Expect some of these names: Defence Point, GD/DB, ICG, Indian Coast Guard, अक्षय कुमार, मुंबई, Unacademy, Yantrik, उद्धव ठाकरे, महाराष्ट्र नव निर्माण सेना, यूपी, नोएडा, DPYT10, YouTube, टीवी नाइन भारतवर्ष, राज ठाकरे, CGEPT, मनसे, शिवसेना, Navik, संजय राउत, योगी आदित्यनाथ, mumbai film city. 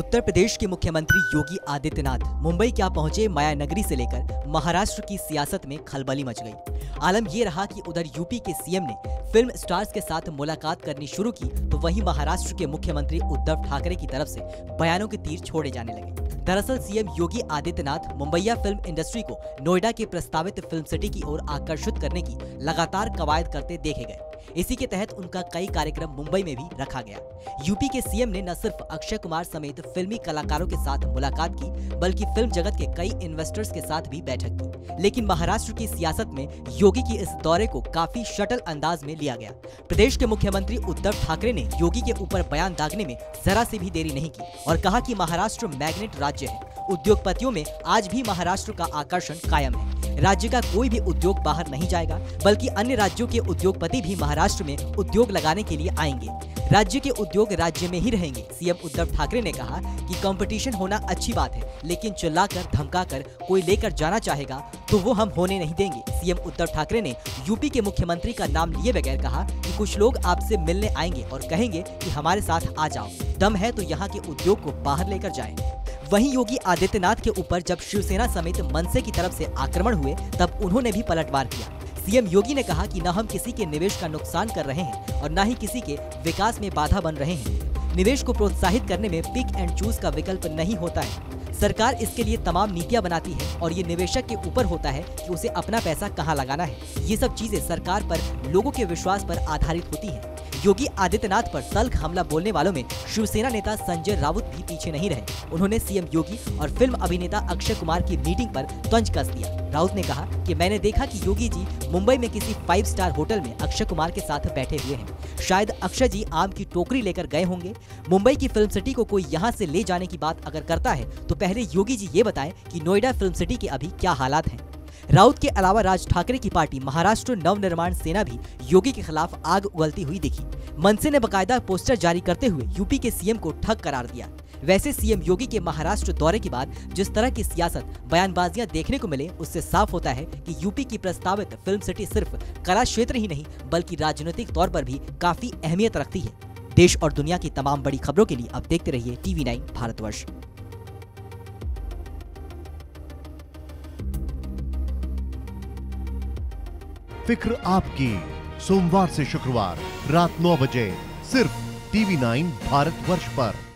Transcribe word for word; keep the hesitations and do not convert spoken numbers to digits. उत्तर प्रदेश के मुख्यमंत्री योगी आदित्यनाथ मुंबई क्या पहुंचे, माया नगरी से लेकर महाराष्ट्र की सियासत में खलबली मच गई। आलम ये रहा कि उधर यूपी के सीएम ने फिल्म स्टार्स के साथ मुलाकात करनी शुरू की तो वहीं महाराष्ट्र के मुख्यमंत्री उद्धव ठाकरे की तरफ से बयानों के तीर छोड़े जाने लगे। दरअसल सीएम योगी आदित्यनाथ मुंबईया फिल्म इंडस्ट्री को नोएडा के प्रस्तावित फिल्म सिटी की ओर आकर्षित करने की लगातार कवायद करते देखे गए। इसी के तहत उनका कई कार्यक्रम मुंबई में भी रखा गया। यूपी के सीएम ने न सिर्फ अक्षय कुमार समेत फिल्मी कलाकारों के साथ मुलाकात की बल्कि फिल्म जगत के कई इन्वेस्टर्स के साथ भी बैठक की। लेकिन महाराष्ट्र की सियासत में योगी के इस दौरे को काफी शटल अंदाज में लिया गया। प्रदेश के मुख्यमंत्री उद्धव ठाकरे ने योगी के ऊपर बयान दागने में जरा से भी देरी नहीं की और कहा कि महाराष्ट्र मैग्नेट राज्य है। उद्योगपतियों में आज भी महाराष्ट्र का आकर्षण कायम है। राज्य का कोई भी उद्योग बाहर नहीं जाएगा बल्कि अन्य राज्यों के उद्योगपति भी महाराष्ट्र में उद्योग लगाने के लिए आएंगे। राज्य के उद्योग राज्य में ही रहेंगे। सीएम उद्धव ठाकरे ने कहा कि कंपटीशन होना अच्छी बात है, लेकिन चिल्लाकर धमकाकर कोई लेकर जाना चाहेगा तो वो हम होने नहीं देंगे। सीएम उद्धव ठाकरे ने यूपी के मुख्यमंत्री का नाम लिए बगैर कहा कि कुछ लोग आपसे मिलने आएंगे और कहेंगे कि हमारे साथ आ जाओ, दम है तो यहाँ के उद्योग को बाहर लेकर जाए। वहीं योगी आदित्यनाथ के ऊपर जब शिवसेना समेत मनसे की तरफ से आक्रमण हुए तब उन्होंने भी पलटवार किया। सीएम योगी ने कहा कि न हम किसी के निवेश का नुकसान कर रहे हैं और न ही किसी के विकास में बाधा बन रहे हैं। निवेश को प्रोत्साहित करने में पिक एंड चूज का विकल्प नहीं होता है। सरकार इसके लिए तमाम नीतियाँ बनाती है और ये निवेशक के ऊपर होता है कि उसे अपना पैसा कहाँ लगाना है। ये सब चीजें सरकार पर, लोगों के विश्वास पर आधारित होती है। योगी आदित्यनाथ पर तल्ख हमला बोलने वालों में शिवसेना नेता संजय राउत भी पीछे नहीं रहे। उन्होंने सीएम योगी और फिल्म अभिनेता अक्षय कुमार की मीटिंग पर तंज कस दिया। राउत ने कहा कि मैंने देखा कि योगी जी मुंबई में किसी फाइव स्टार होटल में अक्षय कुमार के साथ बैठे हुए हैं। शायद अक्षय जी आम की टोकरी लेकर गए होंगे। मुंबई की फिल्म सिटी को कोई यहाँ से ले जाने की बात अगर करता है तो पहले योगी जी ये बताएं कि नोएडा फिल्म सिटी के अभी क्या हालात हैं। राउत के अलावा राज ठाकरे की पार्टी महाराष्ट्र नव निर्माण सेना भी योगी के खिलाफ आग उगलती हुई दिखी। मनसे ने बकायदा पोस्टर जारी करते हुए यूपी के सीएम को ठग करार दिया। वैसे सीएम योगी के महाराष्ट्र दौरे के बाद जिस तरह की सियासत, बयानबाजियां देखने को मिले उससे साफ होता है कि यूपी की प्रस्तावित फिल्म सिटी सिर्फ कला क्षेत्र ही नहीं बल्कि राजनीतिक तौर पर भी काफी अहमियत रखती है। देश और दुनिया की तमाम बड़ी खबरों के लिए आप देखते रहिए टीवी नाइन भारतवर्ष। फिक्र आपकी, सोमवार से शुक्रवार रात नौ बजे सिर्फ टीवी नाइन भारतवर्ष पर।